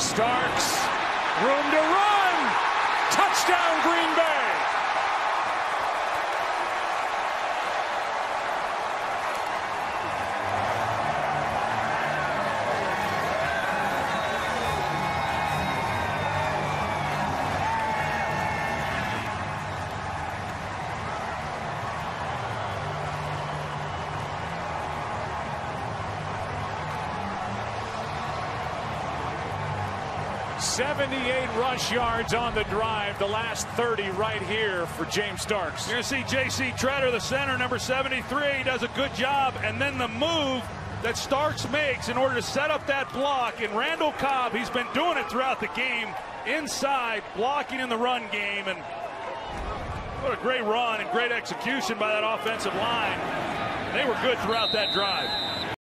Starks, room to run! Touchdown, Green Bay! Rush yards on the drive, the last 30 right here for James Starks. You're going to see JC Tretter, the center, number 73, does a good job. And then the move that Starks makes in order to set up that block. And Randall Cobb, he's been doing it throughout the game, inside, blocking in the run game. And what a great run and great execution by that offensive line. They were good throughout that drive.